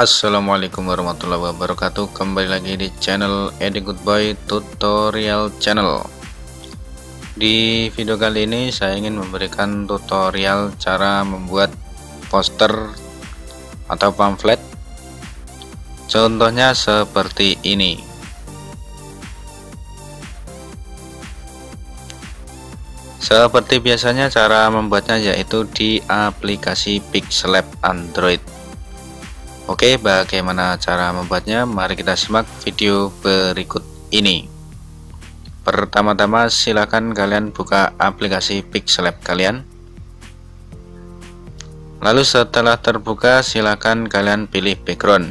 Assalamualaikum warahmatullahi wabarakatuh. Kembali lagi di channel Eddy Goodboy Tutorial Channel. Di video kali ini saya ingin memberikan tutorial cara membuat poster atau pamflet. Contohnya seperti ini. Seperti biasanya cara membuatnya yaitu di aplikasi Pixellab Android. Oke, bagaimana cara membuatnya? Mari kita simak video berikut ini. Pertama-tama silakan kalian buka aplikasi Pixellab kalian. Lalu setelah terbuka silakan kalian pilih background.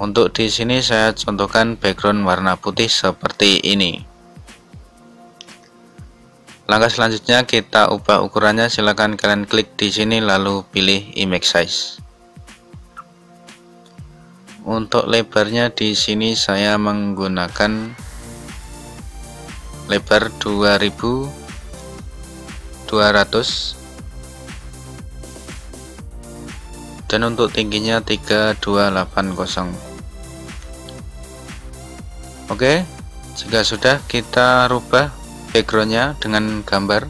Untuk di sini saya contohkan background warna putih seperti ini. Langkah selanjutnya kita ubah ukurannya, silakan kalian klik di sini lalu pilih image size. Untuk lebarnya di sini saya menggunakan lebar 2200 dan untuk tingginya 3280. Oke, jika sudah kita rubah backgroundnya dengan gambar.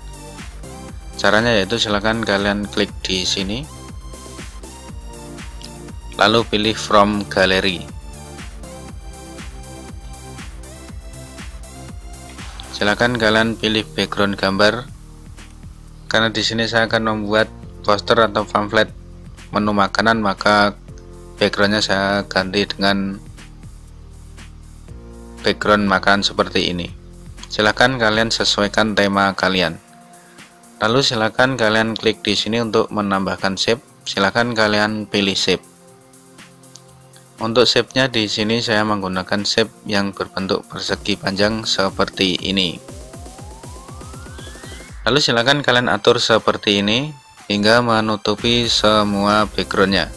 Caranya yaitu silakan kalian klik di sini lalu pilih from gallery. Silakan kalian pilih background gambar. Karena di sini saya akan membuat poster atau pamflet menu makanan, maka backgroundnya saya ganti dengan background makanan seperti ini. Silakan kalian sesuaikan tema kalian. Lalu silakan kalian klik di sini untuk menambahkan shape. Silakan kalian pilih shape. Untuk shape-nya di sini saya menggunakan shape yang berbentuk persegi panjang seperti ini. Lalu silakan kalian atur seperti ini hingga menutupi semua backgroundnya.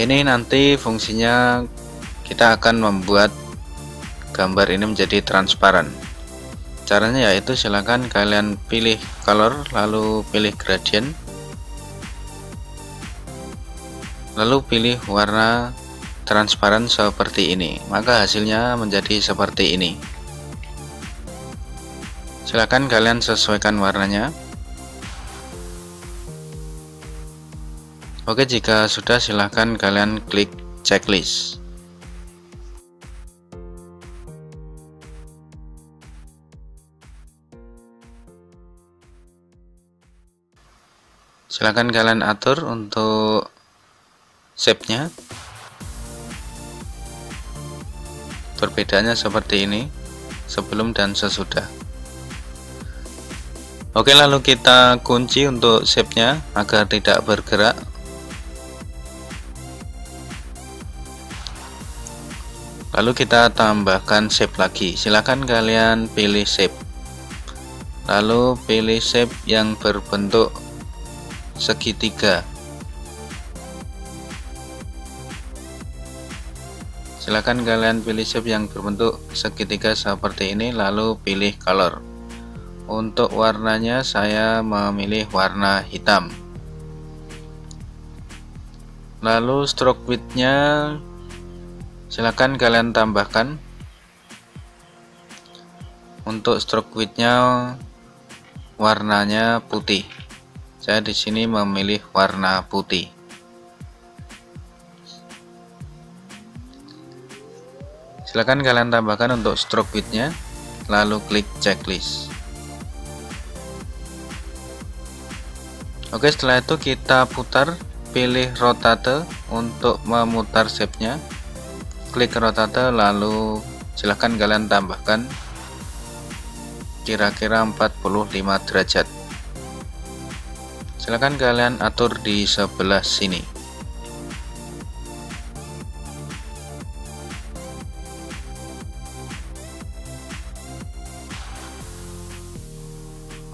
Ini nanti fungsinya kita akan membuat gambar ini menjadi transparan. Caranya yaitu silakan kalian pilih color lalu pilih gradient lalu pilih warna transparan seperti ini, maka hasilnya menjadi seperti ini. Silakan kalian sesuaikan warnanya. Oke, jika sudah silakan kalian klik checklist. Silakan kalian atur untuk shape-nya. Perbedaannya seperti ini sebelum dan sesudah. Oke, lalu kita kunci untuk shape-nya agar tidak bergerak. Lalu kita tambahkan shape lagi. Silakan kalian pilih shape. Lalu pilih shape yang berbentuk segitiga. Silakan kalian pilih shape yang berbentuk segitiga seperti ini lalu pilih color. Untuk warnanya saya memilih warna hitam. Lalu stroke width-nya silakan kalian tambahkan. Untuk stroke width-nya warnanya putih. Saya di sini memilih warna putih. Silakan kalian tambahkan untuk stroke width-nya lalu klik checklist. Oke, setelah itu kita putar, pilih rotate untuk memutar shape-nya. Klik rotate lalu silakan kalian tambahkan kira-kira 45 derajat. Silakan kalian atur di sebelah sini.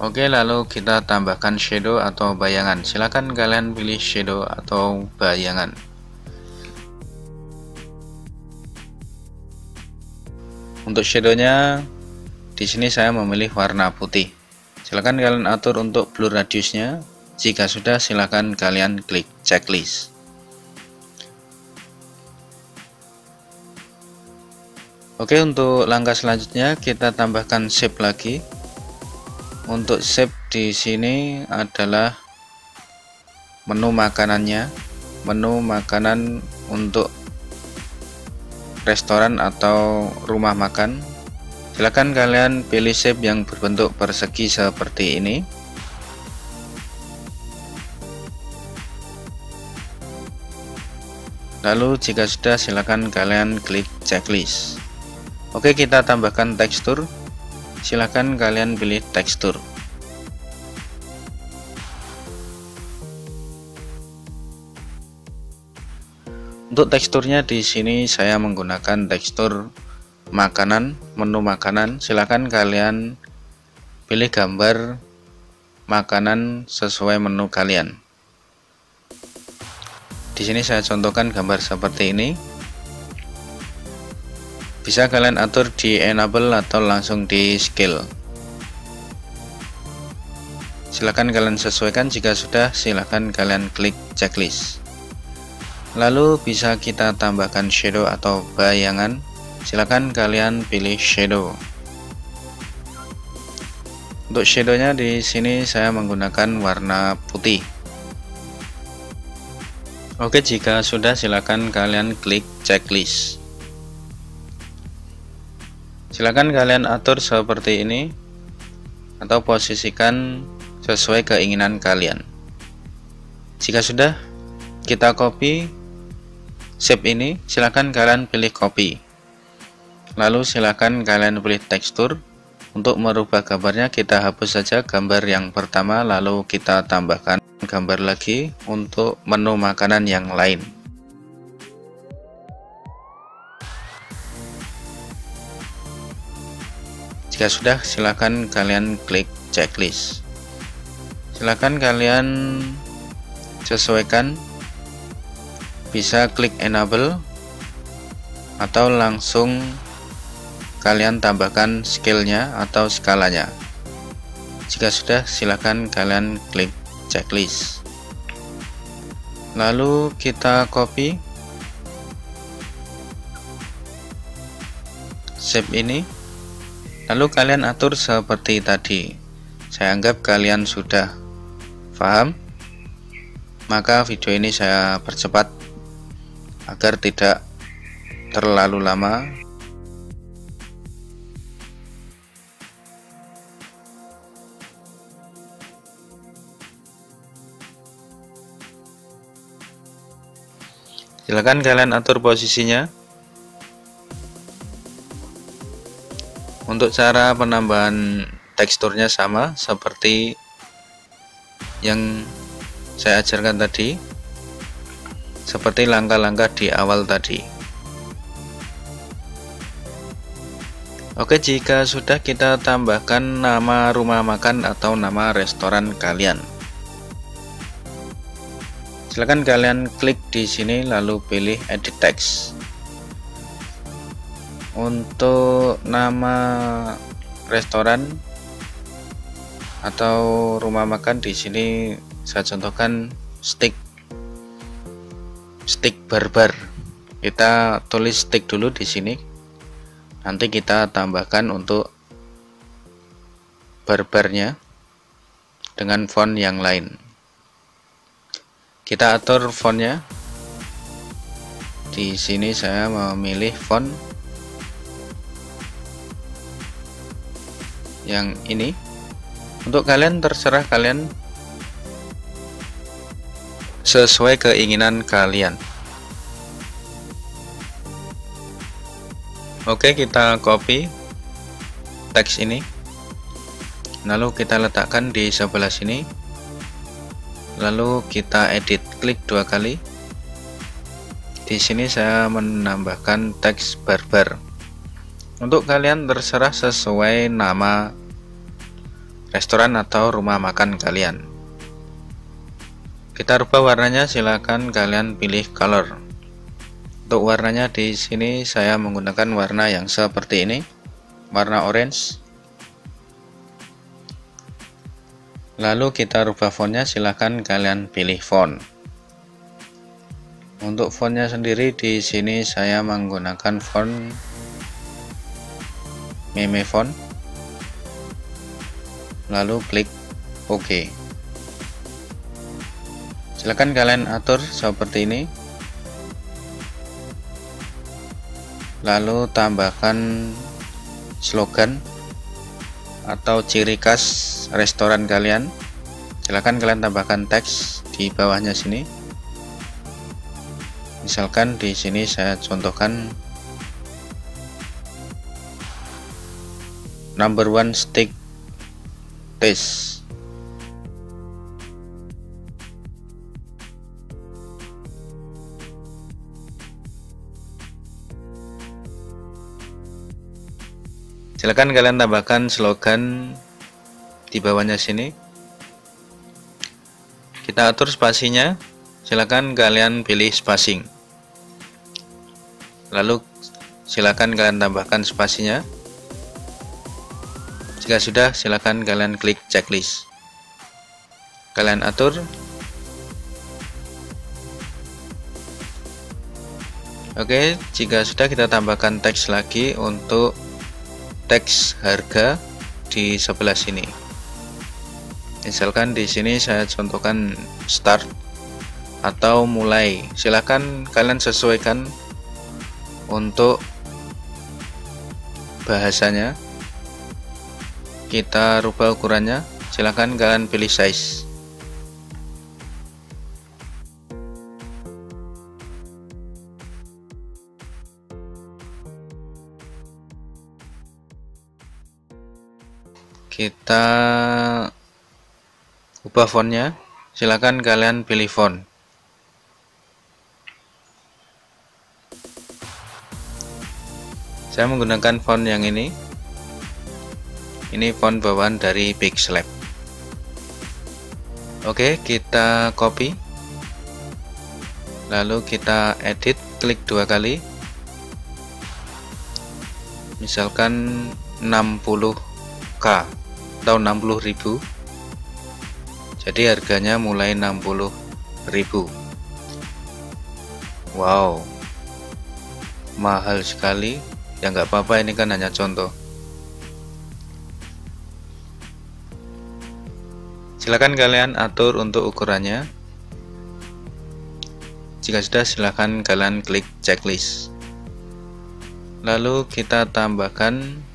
Oke, lalu kita tambahkan shadow atau bayangan. Silakan kalian pilih shadow atau bayangan. Untuk shadownya di sini saya memilih warna putih. Silahkan kalian atur untuk blur radiusnya. Jika sudah, silahkan kalian klik checklist. Oke, untuk langkah selanjutnya kita tambahkan shape lagi. Untuk shape di sini adalah menu makanannya, menu makanan untuk restoran atau rumah makan. Silahkan kalian pilih shape yang berbentuk persegi seperti ini. Lalu jika sudah, silahkan kalian klik checklist. Oke, kita tambahkan tekstur. Silahkan kalian pilih tekstur. Untuk teksturnya di sini saya menggunakan tekstur makanan, menu makanan. Silahkan kalian pilih gambar makanan sesuai menu kalian. Di sini saya contohkan gambar seperti ini. Bisa kalian atur di enable atau langsung di scale. Silahkan kalian sesuaikan. Jika sudah, silahkan kalian klik checklist. Lalu bisa kita tambahkan shadow atau bayangan. Silahkan kalian pilih shadow. Untuk shadownya di sini saya menggunakan warna putih. Oke, jika sudah, silahkan kalian klik checklist. Silahkan kalian atur seperti ini atau posisikan sesuai keinginan kalian. Jika sudah, kita copy shape ini. Silahkan kalian pilih copy, lalu silahkan kalian pilih tekstur. Untuk merubah gambarnya, kita hapus saja gambar yang pertama, lalu kita tambahkan gambar lagi untuk menu makanan yang lain. Jika sudah, silahkan kalian klik checklist. Silahkan kalian sesuaikan. Bisa klik enable atau langsung kalian tambahkan scale-nya atau skalanya. Jika sudah, silahkan kalian klik checklist. Lalu kita copy shape ini. Lalu kalian atur seperti tadi. Saya anggap kalian sudah paham. Maka video ini saya percepat agar tidak terlalu lama. Silakan kalian atur posisinya. Untuk cara penambahan teksturnya sama seperti yang saya ajarkan tadi, seperti langkah-langkah di awal tadi. Oke, jika sudah, kita tambahkan nama rumah makan atau nama restoran kalian. Silahkan kalian klik di sini, lalu pilih edit text. Untuk nama restoran atau rumah makan di sini saya contohkan steak barbar. Kita tulis steak dulu di sini. Nanti kita tambahkan untuk barbarnya dengan font yang lain. Kita atur fontnya. Di sini saya memilih font yang ini. Untuk kalian, terserah kalian sesuai keinginan kalian. Oke, kita copy teks ini, lalu kita letakkan di sebelah sini. Lalu kita edit, klik dua kali. Di sini saya menambahkan teks barbar. Untuk kalian terserah sesuai nama restoran atau rumah makan kalian. Kita rubah warnanya. Silahkan kalian pilih color. Untuk warnanya di sini saya menggunakan warna yang seperti ini, warna orange. Lalu kita rubah fontnya, silahkan kalian pilih font. Untuk fontnya sendiri di sini saya menggunakan font meme font. Lalu klik OK. Silahkan kalian atur seperti ini. Lalu tambahkan slogan atau ciri khas restoran kalian. Silahkan kalian tambahkan teks di bawahnya sini. Misalkan di sini saya contohkan #1 steak taste. Silahkan kalian tambahkan slogan di bawahnya sini. Kita atur spasinya, silahkan kalian pilih spacing. Lalu silahkan kalian tambahkan spasinya. Jika sudah, silahkan kalian klik checklist. Kalian atur. Oke, jika sudah kita tambahkan teks lagi untuk teks harga di sebelah sini. Misalkan di sini saya contohkan start atau mulai. Silahkan kalian sesuaikan untuk bahasanya. Kita rubah ukurannya. Silahkan kalian pilih size. Kita ubah fontnya, silahkan kalian pilih font. Saya menggunakan font yang ini. Ini font bawaan dari Big Slab. Oke, kita copy. Lalu kita edit, klik 2 kali. Misalkan 60K. Tahun 60.000, jadi harganya mulai 60.000. Wow, mahal sekali ya, nggak apa-apa, ini kan hanya contoh. Silahkan kalian atur untuk ukurannya. Jika sudah, silahkan kalian klik checklist. Lalu kita tambahkan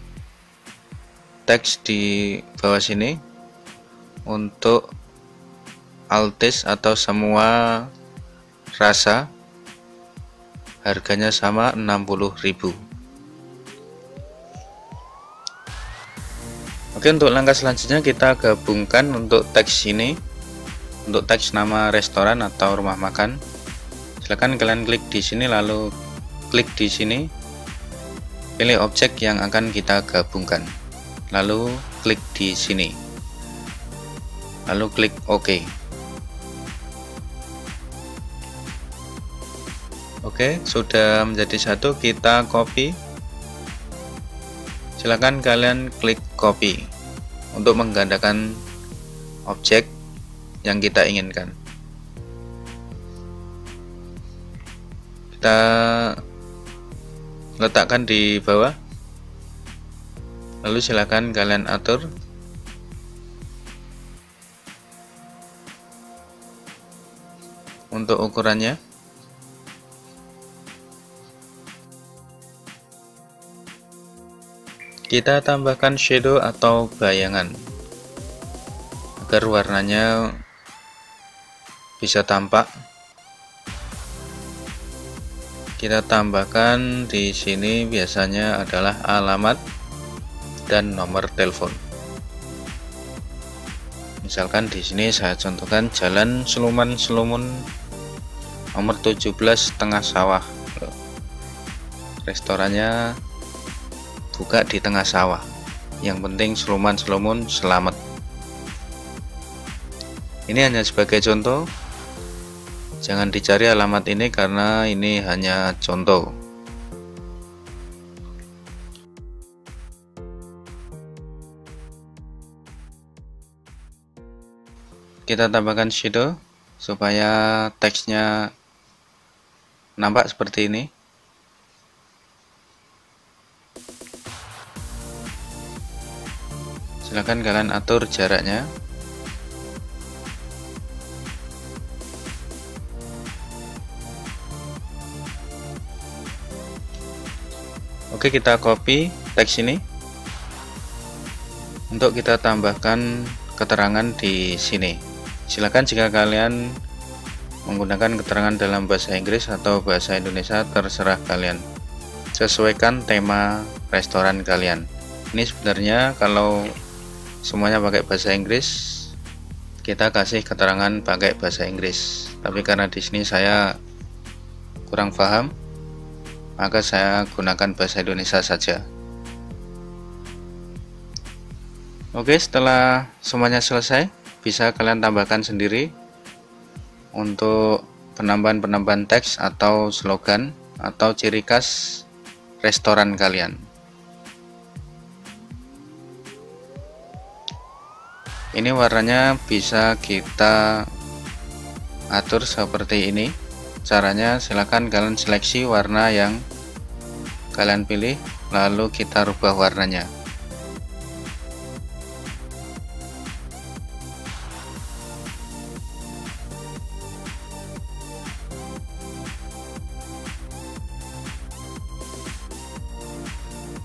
teks di bawah sini untuk altis atau semua rasa. Harganya sama 60.000. Oke, untuk langkah selanjutnya kita gabungkan untuk teks ini, untuk teks nama restoran atau rumah makan. Silahkan kalian klik di sini, lalu klik di sini, pilih objek yang akan kita gabungkan. Lalu klik di sini, lalu klik OK. Oke, sudah menjadi satu. Kita copy. Silahkan kalian klik copy untuk menggandakan objek yang kita inginkan. Kita letakkan di bawah. Lalu silahkan kalian atur. Untuk ukurannya, kita tambahkan shadow atau bayangan agar warnanya bisa tampak. Kita tambahkan di sini biasanya adalah alamat dan nomor telepon. Misalkan di sini saya contohkan Jalan Seluman Selumun nomor 17 Tengah Sawah. Restorannya buka di tengah sawah. Yang penting Seluman Selumun selamat. Ini hanya sebagai contoh. Jangan dicari alamat ini karena ini hanya contoh. kita tambahkan shadow supaya teksnya nampak seperti ini. Silahkan kalian atur jaraknya. Oke, kita copy teks ini untuk kita tambahkan keterangan di sini. Silakan jika kalian menggunakan keterangan dalam bahasa Inggris atau bahasa Indonesia, terserah kalian. Sesuaikan tema restoran kalian. Ini sebenarnya kalau semuanya pakai bahasa Inggris, kita kasih keterangan pakai bahasa Inggris. Tapi karena di sini saya kurang paham, maka saya gunakan bahasa Indonesia saja. Oke, setelah semuanya selesai, bisa kalian tambahkan sendiri untuk penambahan-penambahan teks atau slogan atau ciri khas restoran kalian. Ini warnanya bisa kita atur seperti ini. Caranya silahkan kalian seleksi warna yang kalian pilih, lalu kita rubah warnanya.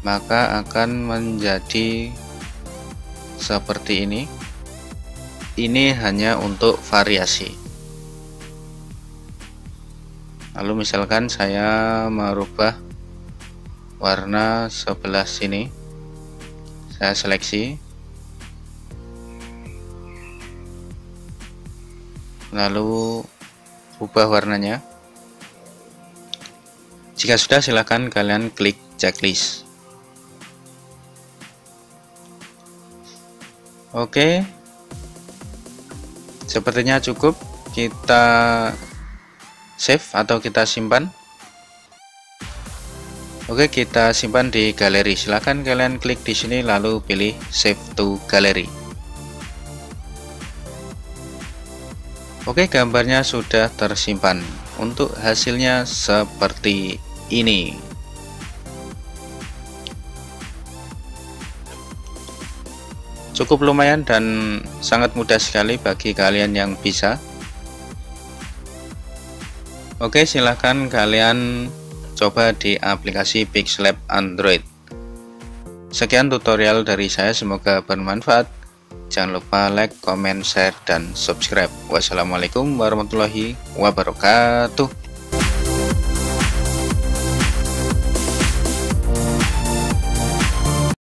Maka akan menjadi seperti ini. Ini hanya untuk variasi. Lalu misalkan saya merubah warna sebelah sini, saya seleksi, lalu ubah warnanya. Jika sudah, silakan kalian klik checklist. Oke, sepertinya cukup, kita save atau kita simpan. Oke, kita simpan di galeri. Silahkan kalian klik di sini lalu pilih save to gallery. Oke, gambarnya sudah tersimpan. Untuk hasilnya seperti ini. Cukup lumayan dan sangat mudah sekali bagi kalian yang bisa. Oke, silahkan kalian coba di aplikasi Pixellab Android. Sekian tutorial dari saya, semoga bermanfaat. Jangan lupa like, comment, share, dan subscribe. Wassalamualaikum warahmatullahi wabarakatuh.